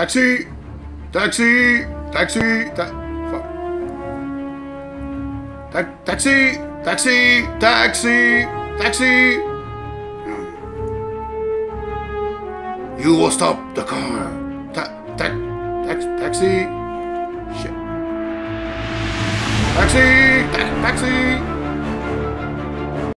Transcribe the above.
Taxi! Taxi! Taxi! Fuck. Taxi! Taxi! Taxi! Taxi! You will stop the car! Taxi! Shit. Taxi! Taxi!